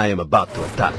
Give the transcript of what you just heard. I am about to attack.